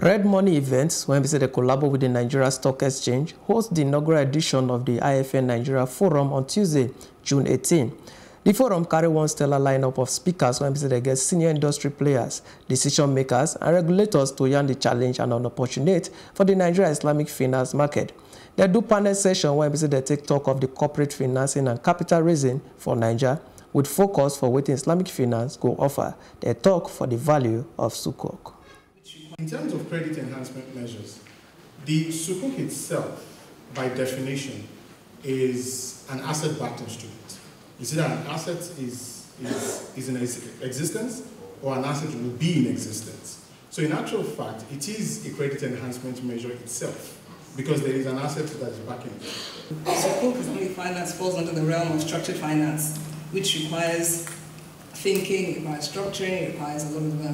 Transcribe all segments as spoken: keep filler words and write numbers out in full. REDmoney events, when we say they collaborate with the Nigerian Stock Exchange, host the inaugural edition of the I F N Nigeria Forum on Tuesday, June eighteenth. The forum carried one stellar lineup of speakers when we say they get senior industry players, decision makers, and regulators to yarn the challenge and an opportunity for the Nigeria Islamic finance market. They do panel session when we say they take talk of the corporate financing and capital raising for Nigeria, with focus for what Islamic finance go offer. They talk for the value of SUKUK. In terms of credit enhancement measures, the SUKUK itself, by definition, is an asset-backed instrument. You see that an asset is, is, is in existence, or an asset will be in existence. So in actual fact, it is a credit enhancement measure itself, because there is an asset that is backing it. SUKUK Islamic finance falls under the realm of structured finance, which requires thinking, it requires structuring, it requires a lot of um,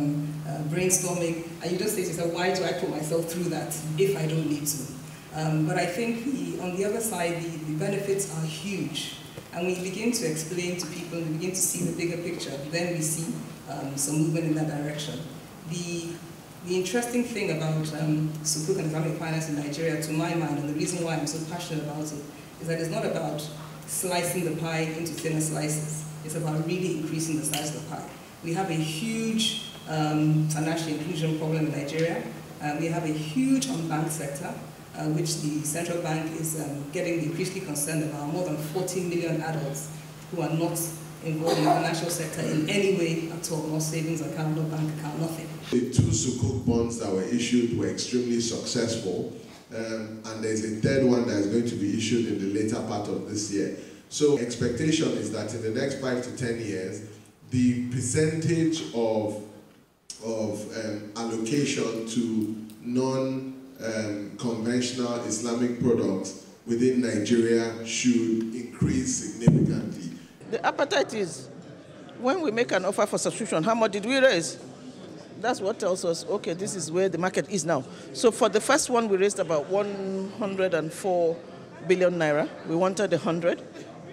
uh, brainstorming, and you just say to yourself, why do I put myself through that if I don't need to? Um, but I think the, on the other side, the, the benefits are huge. And when you begin to explain to people, you begin to see the bigger picture, then we see um, some movement in that direction. The, the interesting thing about um, SUKUK and Islamic finance in Nigeria, to my mind, and the reason why I'm so passionate about it, is that it's not about slicing the pie into thinner slices. It's about really increasing the size of the pie. We have a huge um, financial inclusion problem in Nigeria. Uh, we have a huge unbanked sector, uh, which the central bank is um, getting increasingly concerned about. More than forty million adults who are not involved in the financial sector in any way at all, no savings account, no bank account, nothing. The two Sukuk bonds that were issued were extremely successful. Um, and there's a third one that is going to be issued in the later part of this year. So expectation is that in the next five to ten years, the percentage of, of um, allocation to non-conventional um, Islamic products within Nigeria should increase significantly. The appetite is, when we make an offer for subscription, how much did we raise? That's what tells us, okay, this is where the market is now. So for the first one, we raised about one hundred and four billion Naira. We wanted one hundred.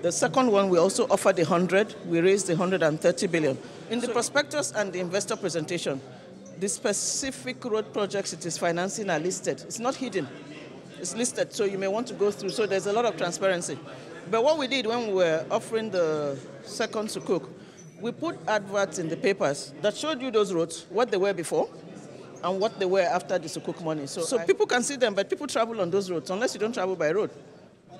The second one, we also offered one hundred. We raised one hundred and thirty billion. In the prospectus and the investor presentation, the specific road projects it is financing are listed. It's not hidden. It's listed, so you may want to go through. So there's a lot of transparency. But what we did when we were offering the second Sukuk, we put adverts in the papers that showed you those roads, what they were before and what they were after the Sukuk money. So, so I, people can see them, but people travel on those roads, unless you don't travel by road.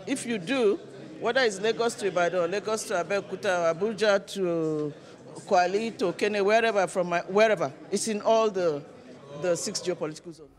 If you do, whether it's Lagos to Ibadan, Lagos to Abeokuta, Abuja to Kwali, to Kene, wherever, from my, wherever, it's in all the, the six geopolitical zones.